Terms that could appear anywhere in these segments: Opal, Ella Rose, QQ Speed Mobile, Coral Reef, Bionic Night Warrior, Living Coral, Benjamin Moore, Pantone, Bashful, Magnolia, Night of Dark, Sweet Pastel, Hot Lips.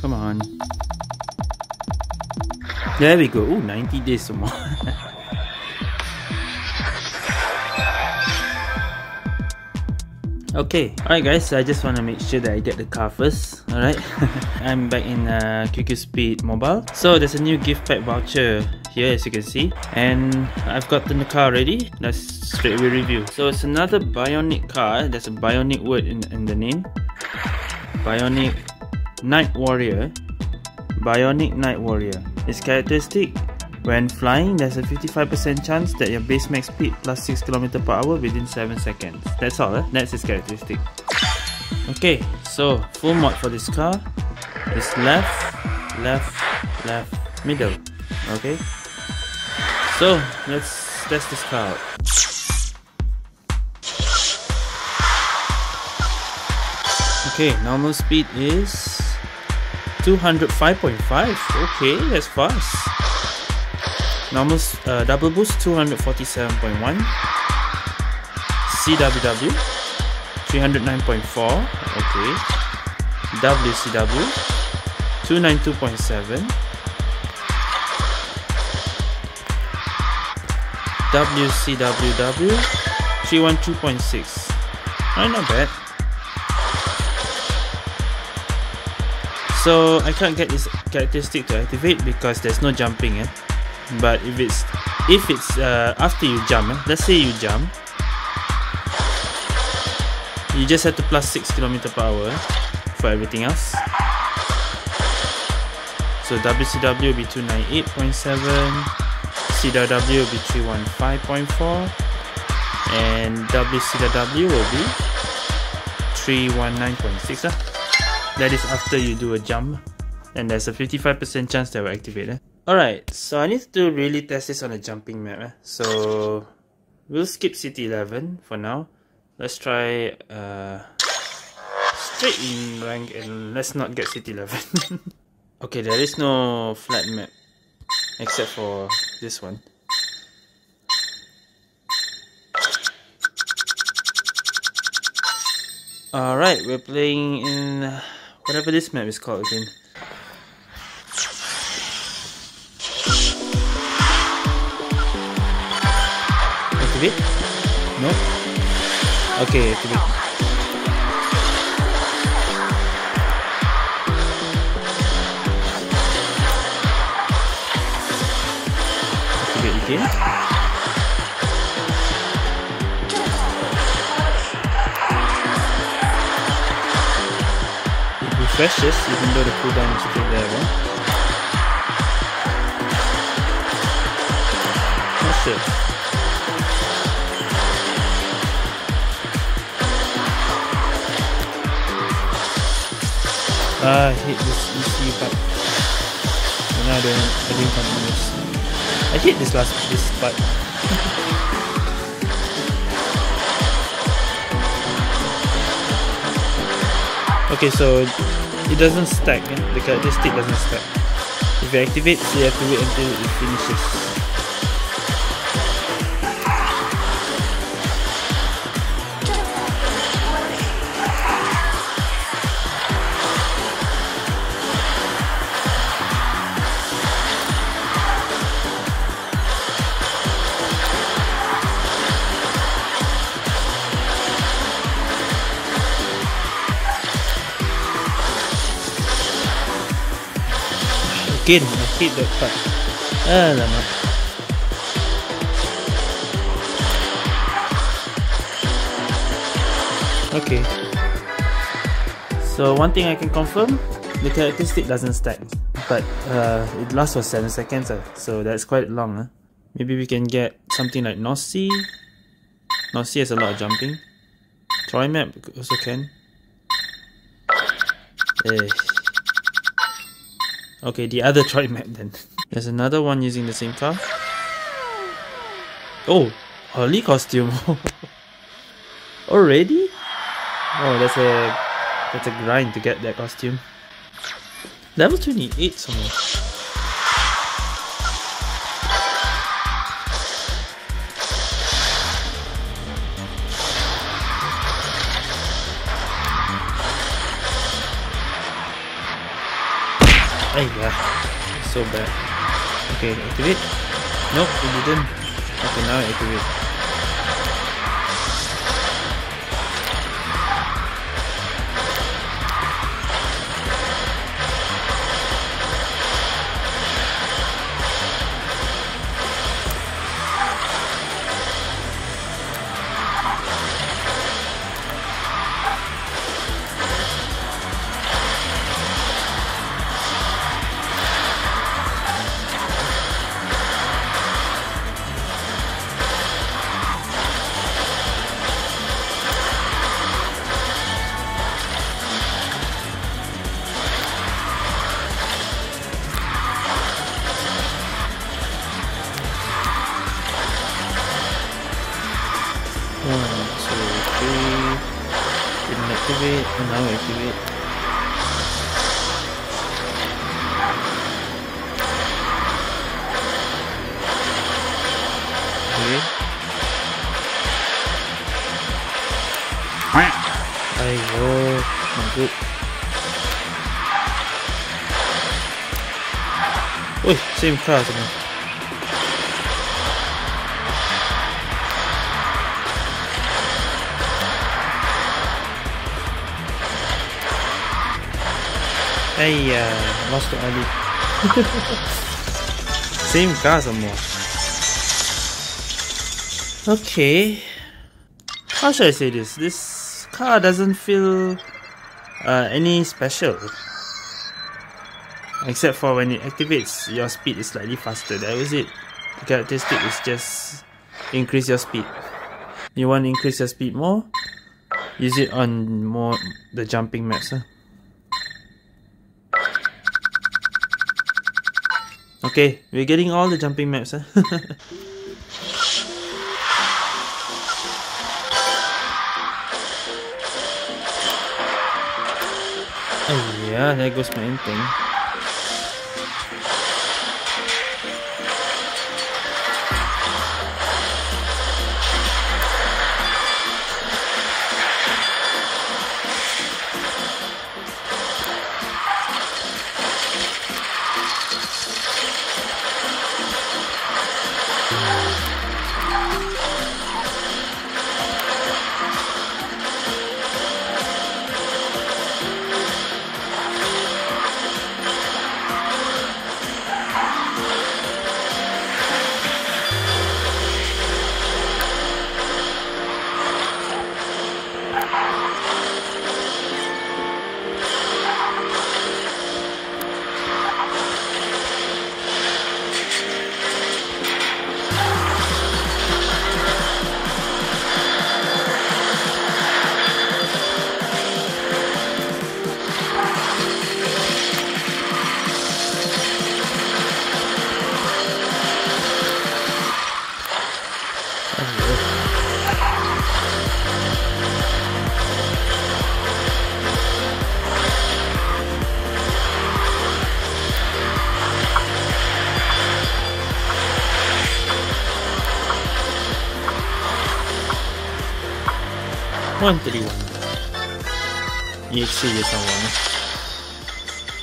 Come on. There we go. Ooh, 90 decimal. Okay, alright guys, so I just want to make sure that I get the car first. Alright, I'm back in QQ Speed Mobile. So there's a new gift pack voucher here, as you can see, and I've gotten the car already. Let's straightaway review. So it's another Bionic car. There's a Bionic word in the name. Bionic Night Warrior. Bionic Night Warrior. Its characteristic: when flying, there's a 55% chance that your base max speed plus 6 km/h within 7 seconds. That's all, eh? That's its characteristic. Okay, so full mod for this car is left, left, left, middle. Okay, so let's test this car out. Okay, normal speed is 205.5. Okay, that's fast. Normal double boost 247.1, CWW 309.4, okay, WCW 292.7, WCWW 312.6. Not bad. So I can't get this characteristic to activate because there's no jumping, eh? But if it's after you jump, let's say you jump, you just have to plus 6 km/h for everything else. So WCW will be 298.7, CWW will be 315.4, and WCW will be 319.6. That is after you do a jump, and there's a 55% chance that will activate. Alright, so I need to really test this on a jumping map. So we'll skip City 11 for now. Let's try straight in rank, and let's not get City 11. Okay, there is no flat map except for this one. Alright, we're playing in whatever this map is called again. Activate? No? Okay, activate. Activate again. It refreshes even though the cooldown is still there, right? Not sure. I hit this EC, but now I didn't continue this. I hit this part. Okay, so it doesn't stack, eh? The characteristic doesn't stack. If you activate, so you have to wait until it finishes. I hate that part. Alamak. Okay. So one thing I can confirm, the characteristic doesn't stack. But it lasts for 7 seconds, so that's quite long. Maybe we can get something like Nosy. Nosy has a lot of jumping. Troy map also can. Okay, the other Troy map then. There's another one using the same car. Oh, Holly costume. Already? Oh, that's a grind to get that costume. Level 28 somewhere. So bad. Okay, activate. Nope, it didn't. Okay, now activate. Oi, same cars again. Hey, lost the early. Same cars and more. Okay. How should I say this? This car doesn't feel any special. Except for when it activates, your speed is slightly faster. That was it. The characteristic is just increase your speed. You want to increase your speed more? Use it on more the jumping maps. Okay, we're getting all the jumping maps. Oh yeah, there goes my thing.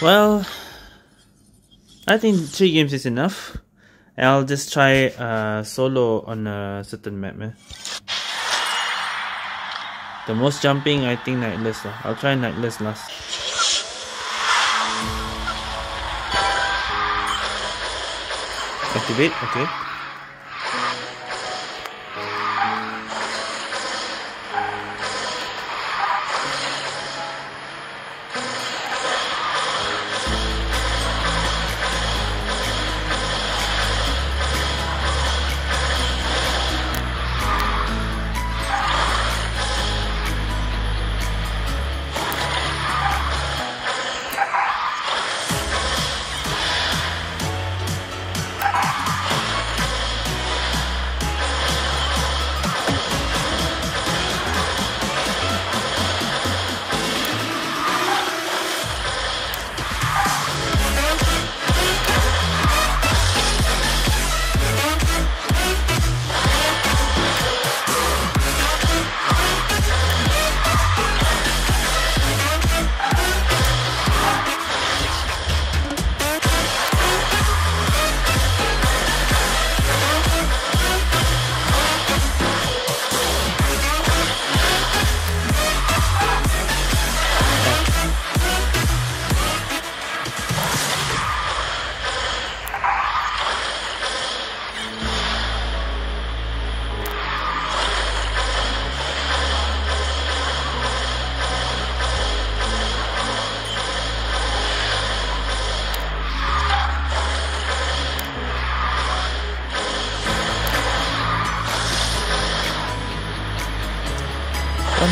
Well, I think 3 games is enough. I'll just try solo on a certain map. The most jumping, I think Nightless. I'll try Nightless last. Activate, okay.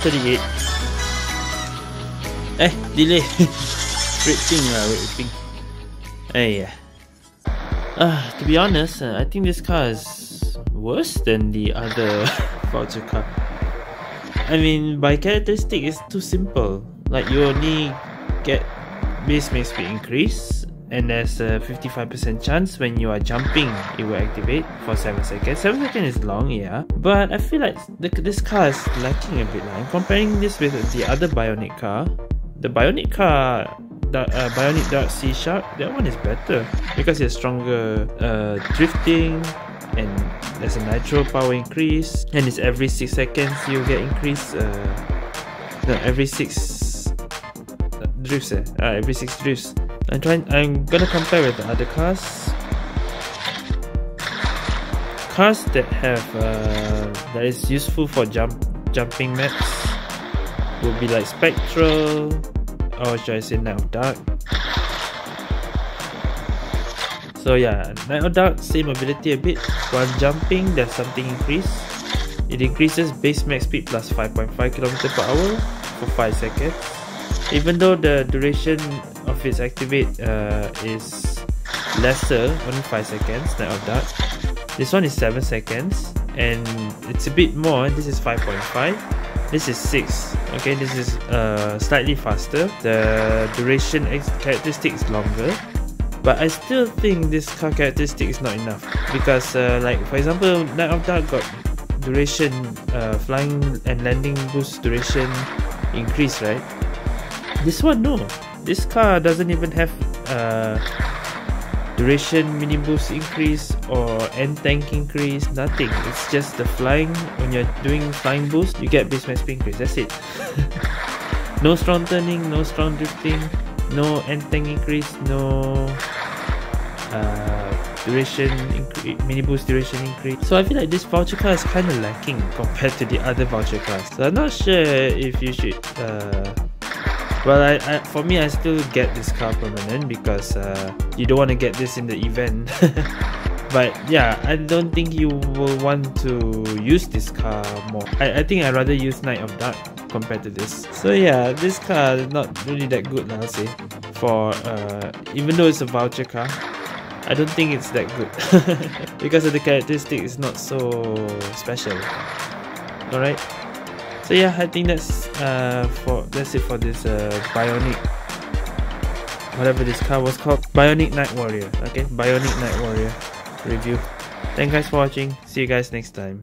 138. Eh, delay. Red ping lah, red ping. Eh, yeah. To be honest, I think this car is worse than the other voucher car. I mean, by characteristic, it's too simple. Like, you only get base max speed increase, and there's a 55% chance when you are jumping it will activate for 7 seconds. 7 seconds is long, yeah, but I feel like this car is lacking a bit. I'm comparing this with the other Bionic car. The Bionic car, Bionic Dark C Shark, that one is better because it's stronger drifting, and there's a nitro power increase, and it's every 6 seconds you get increase, every 6 drifts. I'm gonna compare with the other cars that have that is useful for jumping maps will be like Spectral, or should I say Night of Dark. So yeah, Night of Dark, same ability a bit. While jumping, there's something increase. It increases base max speed plus 5.5 km/h for 5 seconds. Even though the duration of its activate is lesser, only 5 seconds, Night of Dark. This one is 7 seconds, and it's a bit more. This is 5.5, this is 6. Okay, this is slightly faster. The duration characteristic is longer, but I still think this car characteristic is not enough because like for example, Night of Dark got duration, flying and landing boost duration increase, right? This one, no. This car doesn't even have duration mini boost increase or end tank increase, nothing. It's just the flying. When you're doing flying boost, you get base max speed increase, that's it. No strong turning, no strong drifting, no end tank increase, no duration mini boost duration increase. So I feel like this voucher car is kind of lacking compared to the other voucher cars. So I'm not sure if you should well, for me, I still get this car permanent because you don't want to get this in the event. But yeah, I don't think you will want to use this car more. I think I'd rather use Night of Dark compared to this. So yeah, this car is not really that good, I'll say. For even though it's a voucher car, I don't think it's that good. Because of the characteristic, it's not so special. Alright? So yeah, I think that's it for this Bionic, whatever this car was called, Bionic Night Warrior. Okay, Bionic Night Warrior review. Thanks guys for watching. See you guys next time.